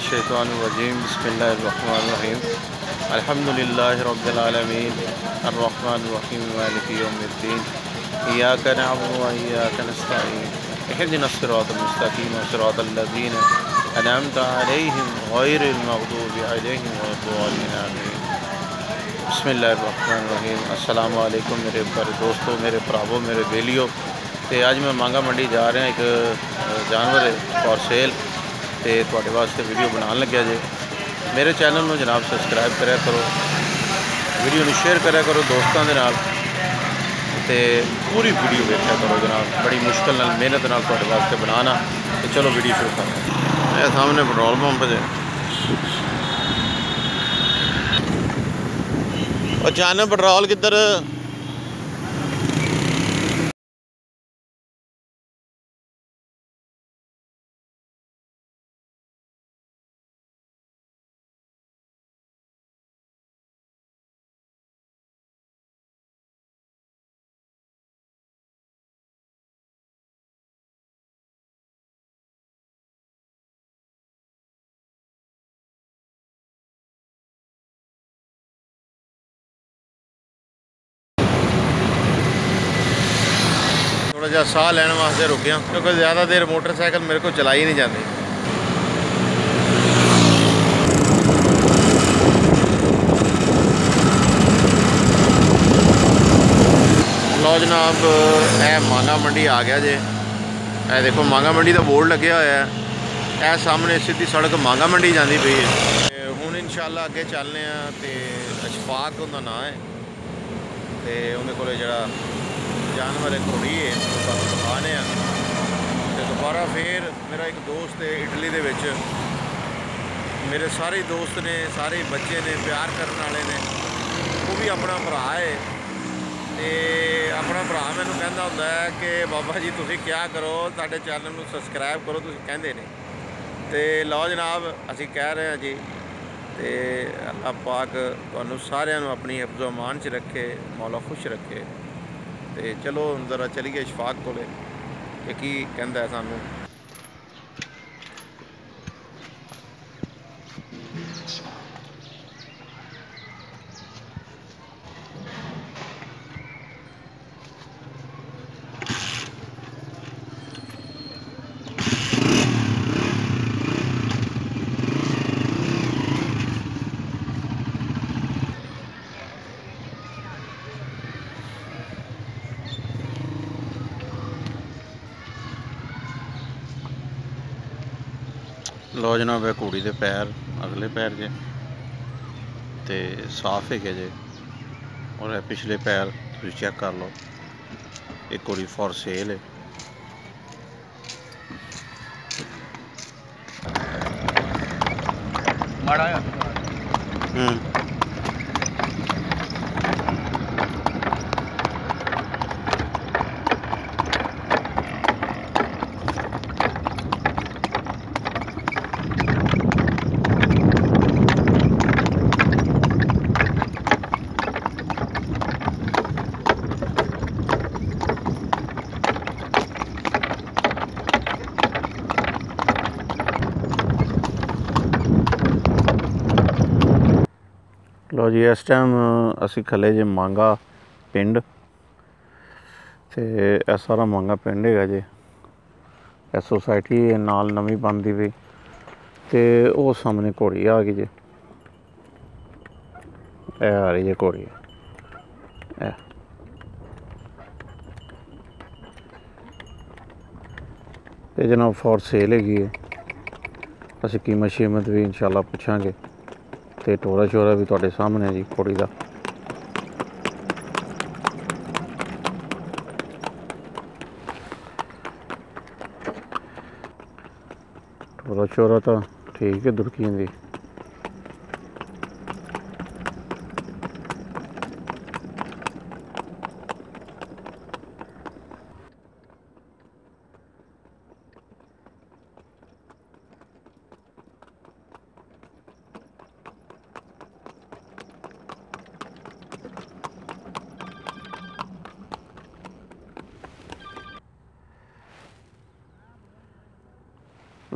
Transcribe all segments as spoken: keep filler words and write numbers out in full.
मिनश्शैतानिर्रजीम बिस्मिल्लाहिर्रहमानिर्रहीम अल्हम्दुलिल्लाहि रब्बिल आलमीन अर्रहमानिर्रहीम मालिकि यौमिद्दीन इय्याक नअबुदु व इय्याक नस्तईन इहदिनस सिरातल मुस्तकीम सिरातल लज़ीना अनअमत अलैहिम गैरिल मग़दूबि अलैहिम वलद्दालिन आमीन। बिस्मिल्लाहिर्रहमानिर्रहीम। अस्सलाम वालेकुम मेरे प्यारे दोस्तों, मेरे भरावो, मेरे बेलियो। तो आज मैं मांगा मंडी जा रहा एक जानवर है फॉर सेल, तो थोड़े वास्ते वीडियो बनाने लगे जे। मेरे चैनल में जनाब सबसक्राइब कराया करो, वीडियो में शेयर कराया करो दोस्तों के नाल, तो पूरी वीडियो देखा करो जनाब। बड़ी मुश्किल मेहनत नाल थोड़े वास्ते बनाना। तो चलो वीडियो शुरू करो। मेरे सामने पेट्रोल पंप है। अचानक पेट्रोल किधर? थोड़ा जहा साह लैन वास्ते रुक गया क्योंकि ज़्यादा देर मोटरसाइकिल मेरे को चलाई नहीं जाती। लो जनाब, यह मांगा मंडी आ गया जे। ए देखो मांगा मंडी का बोर्ड लगे हुआ है, सामने सीधी सड़क मांगा मंडी जाती पी है। हूँ इंशाल्लाह अगे चलने तो अशफाक उनका नाम है, तो उन्हें को जरा जानवर एक घोड़ी है दुकाने। तो दोबारा फिर मेरा एक दोस्त है इटली दे विच, मेरे सारे दोस्त ने, सारे बच्चे ने, प्यार करने वाले ने, वो भी अपना भरा है। तो अपना भरा मैनू कहता होंगे कि बाबा जी तुसी क्या करो, साडे चैनल में सबसक्राइब करो, तुसी कहते ने। तो लो जनाब असी कह रहे हैं जी, तो अल्लाह पाक तुहानू सारियां नू अपनी हिफ्ज़ो अमान च रखे, मौला खुश रखे। तो चलो जरा चलिए इशफाक को की कहता है सानू। लो जनाब है घोड़ी के पैर अगले पैर जे, तो साफ है कि जे, और है पिछले पैर तुम चेक कर लो। एक घोड़ी फॉर सेल है। लो जी इस टाइम असी खले जे मांगा पिंड, तो यह सारा मांगा पिंड है जे। यह सोसाइटी नाल नवी बनती पी, तो वह सामने घोड़ी आ गई जे। ए आ रही जे घोड़ी, ए जना फॉर सेल हैगी। असी कीमत शीमत भी इंशाल्लाह पूछांगे, तो टोरा शोरा भी थोड़े सामने जी घोड़ी का। टोरा शोरा तो ठीक है दुड़कियां दी।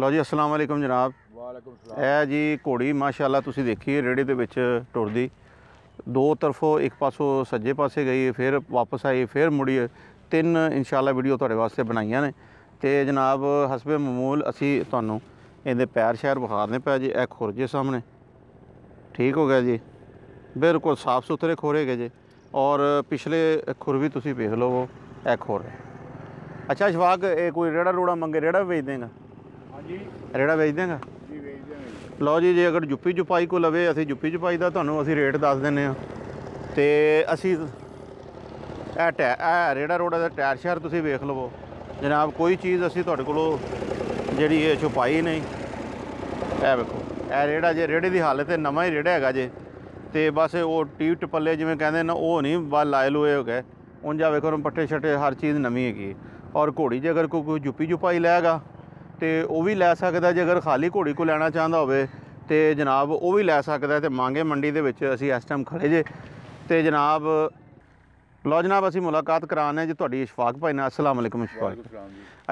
लो जी अस्सलाम वालेकुम जनाब। है जी घोड़ी माशाल्लाह तुसीं देखी रेहड़ी दे विच टुरदी दो तरफों एक पासों सज्जे पासे गई फिर वापस आई फिर मुड़ी तीन इंशाल्लाह वीडियो तुहाडे वास्ते बनाइयां ने ते जनाब हसबे मामूल असी तुहानूं इहदे पैर शैर विखाने पे जी ए खुरजे सामने ठीक हो गया जी बिल्कुल साफ सुथरे खोरे गए जी और पिछले खुर भी तुसीं देख लो वो ए खोर अच्छा शफाक ये कोई रेड़ा रूड़ा मंगे रेड़ा बेच देंगा जी रेड़ा बेच देंगा जी बेच देंगे लो जी जे अगर जुप्पी जुपाई को लवे असी जुप्पी जुपाई का तुहानूं असी रेट दस देने ते असी ए टै ए रेड़ा रोड़ा का टायर शैर तुसीं वेख लवो जनाब कोई चीज़ असी तुहाडे कोलों जिहड़ी है छुपाई नहीं ए वेखो ए रेड़ा जे रेड़े की हालत है नवां ही रेड़ा हैगा जे ते बस वो टीप टपले जिवें कहंदे ना वो नहीं बस लाए लुए हो गए उंज आ वेखो पट्टे छट्टे हर चीज़ नवीं हैगी और घोड़ी जे अगर कोई जुप्पी जुपाई लैगा तो वह भी लै सकता जे अगर खाली घोड़ी को लैना चाहता हो तो जनाब वह भी लै सकता तो मांगे मंडी के असी इस टाइम खड़े जे तो जनाब लो जनाब असी मुलाकात कराने जी तुहाडी शफाक भाई ने। अस्सलाम वालेकुम शफाक।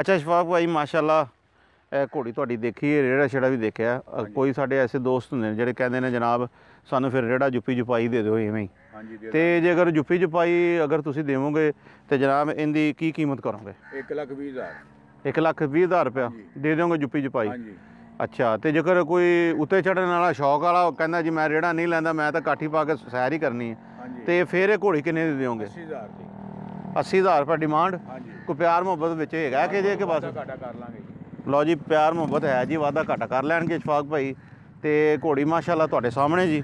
अच्छा शफाक भाई माशाल्लाह घोड़ी तुहाडी देखी रेड़ा शेड़ा भी देखा कोई साडे ऐसे दोस्त हुंदे ने जिहड़े कहंदे ने जनाब सानूं फिर रेड़ा जुप्पी जुपाई दे दिओ इवें तो जे अगर जुप्पी जुपाई अगर तुसीं देवोगे तो जनाब इनकी की कीमत करोगे? एक लाख बीस हज़ार। एक लाख बीस हज़ार रुपया दे दोगे जुप्पी जुपाई? अच्छा तो जेकर कोई उत्ते चढ़ने वाला शौक वाला कहना जी मैं रेड़ा नहीं लैंदा मैं तो काठी पा के सैर ही करनी है तो फिर ये घोड़ी किन्ने दे दोगे? अस्सी हज़ार रुपया डिमांड को प्यार मुहब्बत विच हैगा कि जे के बस घाटा कर लांगे? लो जी प्यार मुहब्बत है जी वादा घाटा कर लैणगे शफाक भाई तो घोड़ी माशाल्लाह तुहाडे सामने जी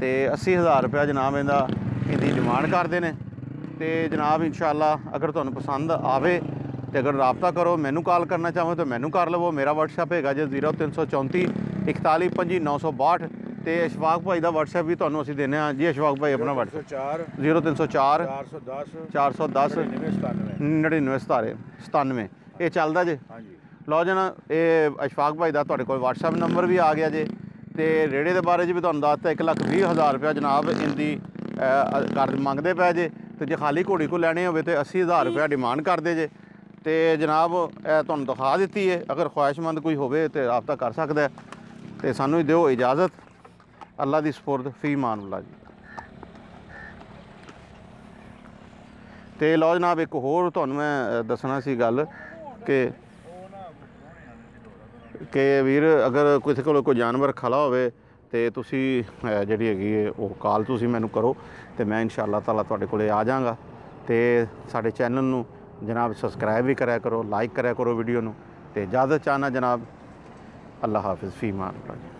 तो अस्सी हज़ार रुपया जनाब इनका इनकी डिमांड करते हैं तो जनाब इंशाल्लाह अगर तुहानूं पसंद आवे तो अगर राबता करो मैनू कॉल करना चाहो तो मैनू कर लवो मेरा वट्सएप हैगा जी जीरो तीन सौ चौंती इकताली पी नौ सौ बाहठ तो अशफाक भाई का वट्सएप भी तुहानूं असीं देने जी। अशफाक भाई अपना वट्सएप चार जीरो तीन सौ चार चार सौ दस नड़िनवे सतारे सतानवे ये चलता जे। लो जना ये अशफाक भाई का तुहाडे कोल वट्सएप नंबर भी आ गया जे तो रेड़े के बारे च भी तुहानूं दसता एक लख भी हज़ार रुपया जनाब इनकी कर मंगते पै जे तो जे खाली घोड़ी को लैनी हो तो अस्सी हज़ार रुपया डिमांड करते जे तो जनाब तुहानूं दिखा दी है अगर ख्वाहिशमंद कोई हो तो रबता कर सकता है तो सानूं दिओ इजाज़त अल्लाह दी सपुर्द फी मानुल्लाह जी। तो लो जनाब एक होर तुहानूं मैं दसना सी गल के कि वीर अगर किसी को कोई जानवर खला होवे ते तुसी जिहड़ी हैगी वो कॉल तुसी मैनू करो तो मैं इंशाअल्लाह ताला तुहाडे कोले आ जाऊँगा तो साडे चैनल नू जनाब सबसक्राइब भी कराया करो लाइक कराया करो वीडियो नू ते इजाज़त चाहना जनाब अल्लाह हाफिज़ फी मान।